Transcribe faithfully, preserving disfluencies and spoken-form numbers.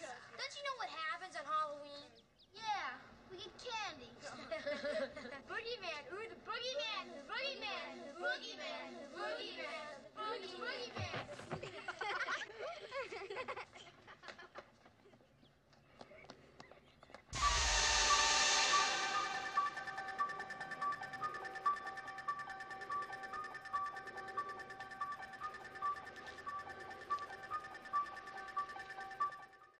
Don't you know what happens on Halloween? Yeah, we get candy.